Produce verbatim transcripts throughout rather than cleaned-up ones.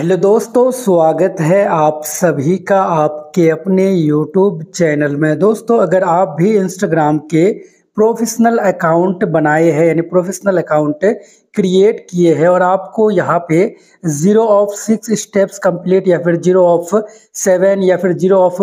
Hello दोस्तों, स्वागत है आप सभी का आपके अपने यूट्यूब चैनल में। दोस्तों, अगर आप भी इंस्टाग्राम के प्रोफेशनल अकाउंट बनाए हैं यानी प्रोफेशनल अकाउंट क्रिएट किए हैं और आपको यहाँ पे zero of six steps complete या फिर ज़ीरो ऑफ सेवन या फिर ज़ीरो ऑफ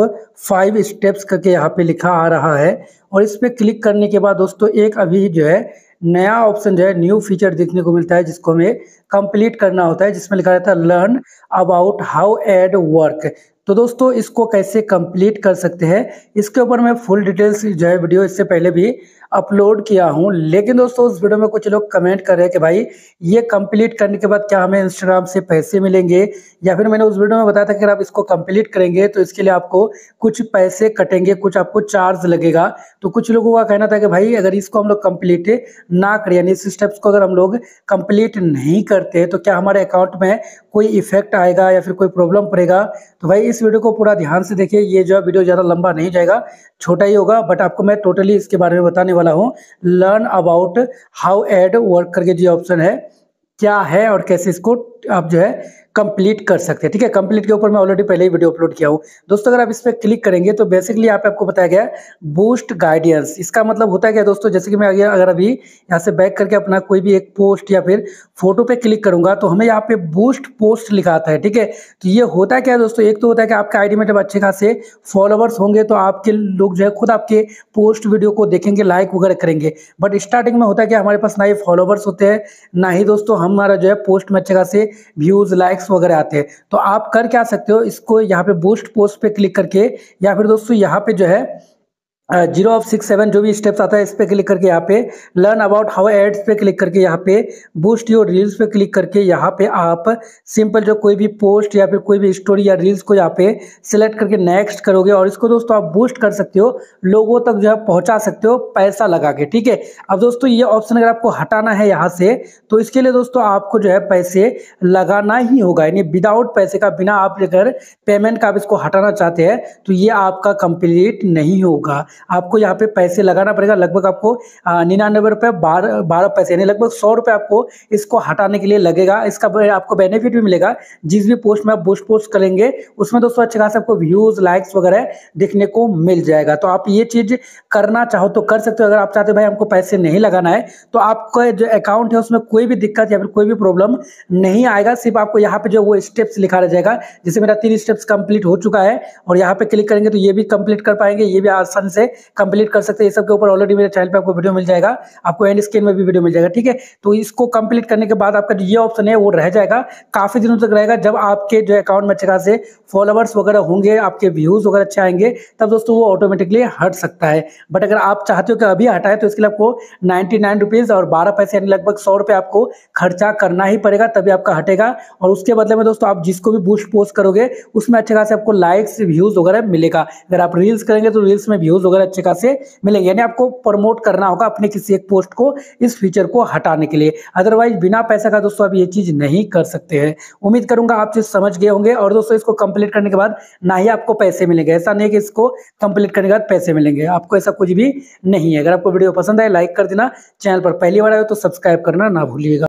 फाइव स्टेप्स करके यहाँ पे लिखा आ रहा है और इस पर क्लिक करने के बाद दोस्तों एक अभी जो है नया ऑप्शन जो है न्यू फीचर देखने को मिलता है जिसको हमें कंप्लीट करना होता है, जिसमें लिखा रहता है learn about how ad work. तो दोस्तों इसको कैसे कंप्लीट कर सकते हैं इसके ऊपर मैं फुल डिटेल्स जो है वीडियो इससे पहले भी अपलोड किया हूं, लेकिन दोस्तों उस वीडियो में कुछ लोग कमेंट कर रहे हैं कि भाई ये कंप्लीट करने के बाद क्या हमें इंस्टाग्राम से पैसे मिलेंगे, या फिर मैंने उस वीडियो में बताया था कि अगर आप इसको कंप्लीट करेंगे तो इसके लिए आपको कुछ पैसे कटेंगे, कुछ आपको चार्ज लगेगा। तो कुछ लोगों का कहना था कि भाई अगर इसको हम लोग कम्प्लीट ना करें यानी इस स्टेप्स को अगर हम लोग कम्प्लीट नहीं करते तो क्या हमारे अकाउंट में कोई इफेक्ट आएगा या फिर कोई प्रॉब्लम पड़ेगा। तो भाई इस वीडियो को पूरा ध्यान से देखिए, ये जो वीडियो ज़्यादा लंबा नहीं जाएगा, छोटा ही होगा, बट आपको मैं टोटली इसके बारे में बताने वाला हूँ। Learn about how ad work करके जो ऑप्शन है क्या है और कैसे इसको आप जो है कंप्लीट कर सकते हैं। ठीक है, कंप्लीट के ऊपर मैं ऑलरेडी पहले ही वीडियो अपलोड किया हूँ। दोस्तों अगर आप इस पर क्लिक करेंगे तो बेसिकली यहाँ पे आपको बताया गया बूस्ट गाइडेंस। इसका मतलब होता है क्या दोस्तों, जैसे कि मैं आगे अगर अभी यहाँ से बैक करके अपना कोई भी एक पोस्ट या फिर फोटो पे क्लिक करूंगा तो हमें यहाँ पे बूस्ट पोस्ट लिखा आता है। ठीक है, तो ये होता क्या है दोस्तों, एक तो होता है कि आपके आईडी में जब अच्छे खासे फॉलोअर्स होंगे तो आपके लोग जो है खुद आपके पोस्ट वीडियो को देखेंगे, लाइक वगैरह करेंगे। बट स्टार्टिंग में होता है कि हमारे पास ना ही फॉलोअर्स होते हैं ना ही दोस्तों हमारा जो है पोस्ट में अच्छे खासे व्यूज लाइक्स वगैरह आते हैं। तो आप कर क्या सकते हो, इसको यहाँ पे बूस्ट पोस्ट पे क्लिक करके या फिर दोस्तों यहाँ पे जो है जीरो ऑफ सिक्स सेवन जो भी स्टेप्स आता है इस पे क्लिक करके यहाँ पे लर्न अबाउट हाउ एड्स पे क्लिक करके यहाँ पे बूस्ट योर रील्स पे क्लिक करके यहाँ पे आप सिंपल जो कोई भी पोस्ट या फिर कोई भी स्टोरी या रील्स को यहाँ पे सिलेक्ट करके नेक्स्ट करोगे और इसको दोस्तों आप बूस्ट कर सकते हो, लोगों तक जो है पहुँचा सकते हो पैसा लगा के। ठीक है, अब दोस्तों ये ऑप्शन अगर आपको हटाना है यहाँ से तो इसके लिए दोस्तों आपको जो है पैसे लगाना ही होगा, यानी विदाउट पैसे का बिना आप अगर पेमेंट का आप इसको हटाना चाहते हैं तो ये आपका कंप्लीट नहीं होगा, आपको यहाँ पे पैसे लगाना पड़ेगा। लगभग आपको निन्यानवे रुपये बारह बारह पैसे यानी लगभग सौ रुपये आपको इसको हटाने के लिए लगेगा। इसका आपको बेनिफिट भी मिलेगा, जिस भी पोस्ट में आप बूस्ट पोस्ट करेंगे उसमें दोस्तों अच्छे खास आपको व्यूज लाइक्स वगैरह देखने को मिल जाएगा। तो आप ये चीज़ करना चाहो तो कर सकते हो। अगर आप चाहते हो भाई हमको पैसे नहीं लगाना है तो आपका जो अकाउंट है उसमें कोई भी दिक्कत या फिर कोई भी प्रॉब्लम नहीं आएगा, सिर्फ आपको यहाँ पे जो वो स्टेप्स लिखा रह जाएगा। जैसे मेरा तीन स्टेप्स कंप्लीट हो चुका है और यहाँ पे क्लिक करेंगे तो ये भी कंप्लीट कर पाएंगे, ये भी आसानी से कंप्लीट कर सकते हैं। ये सब के ऊपर ऑलरेडी मेरे चैनल पे आपको वीडियो मिल जाएगा, आपको एंड स्क्रीन में भी वीडियो मिल जाएगा। ठीक है, तो इसको कंप्लीट करने के बाद आपका जो ये ऑप्शन है वो रह जाएगा, काफी दिनों तक रहेगा। जब आपके जो अकाउंट में अच्छे खासे फॉलोअर्स वगैरह होंगे, आपके व्यूज वगैरह अच्छे आएंगे, तब दोस्तों वो ऑटोमेटिकली हट सकता है। बट अगर आप चाहते हो कि अभी हटाए तो इसके लिए आपको नाइन्टी नाइन रुपीज और बारह पैसे यानी लगभग सौ रुपये आपको खर्चा करना ही पड़ेगा, तभी आपका हटेगा। और उसके बदले में दोस्तों आप जिसको भी बूस्ट पोस्ट करोगे उसमें अच्छे खासे आपको लाइक्स व्यूज वगैरह मिलेगा। अगर आप रील्स करेंगे तो रील्स में व्यूज वगैरह अच्छे खासे मिलेंगे, यानी आपको प्रमोट करना होगा अपने किसी एक पोस्ट को इस फीचर को हटाने के लिए। अदरवाइज बिना पैसा का दोस्तों आप ये चीज नहीं कर सकते हैं। उम्मीद करूंगा आप चीज समझ गए होंगे। और दोस्तों इसको कंप्लीट करने के बाद ना ही आपको पैसे मिलेंगे, ऐसा नहीं कि इसको कंप्लीट करने के बाद पैसे मिलेंगे, आपको ऐसा कुछ भी नहीं है। अगर आपको वीडियो पसंद आए लाइक कर देना, चैनल पर पहली बार आए तो सब्सक्राइब करना ना भूलिएगा।